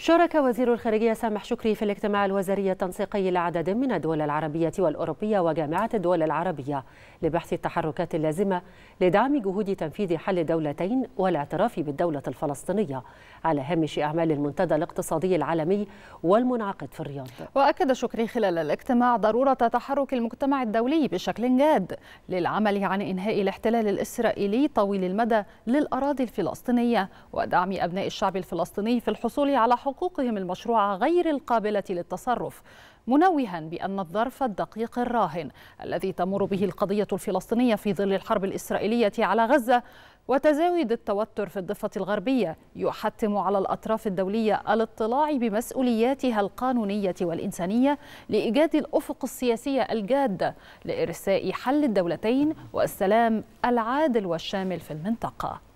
شارك وزير الخارجية سامح شكري في الاجتماع الوزاري التنسيقي لعدد من الدول العربية والأوروبية وجامعة الدول العربية لبحث التحركات اللازمة لدعم جهود تنفيذ حل الدولتين والاعتراف بالدولة الفلسطينية على هامش أعمال المنتدى الاقتصادي العالمي والمنعقد في الرياض. وأكد شكري خلال الاجتماع ضرورة تحرك المجتمع الدولي بشكل جاد للعمل عن إنهاء الاحتلال الإسرائيلي طويل المدى للأراضي الفلسطينية ودعم أبناء الشعب الفلسطيني في الحصول على حقوقهم المشروعة غير القابلة للتصرف، منوها بأن الظرف الدقيق الراهن الذي تمر به القضية الفلسطينية في ظل الحرب الإسرائيلية على غزة وتزايد التوتر في الضفة الغربية يحتم على الأطراف الدولية الاطلاع بمسؤولياتها القانونية والإنسانية لإيجاد الأفق السياسي الجاد لإرساء حل الدولتين والسلام العادل والشامل في المنطقة.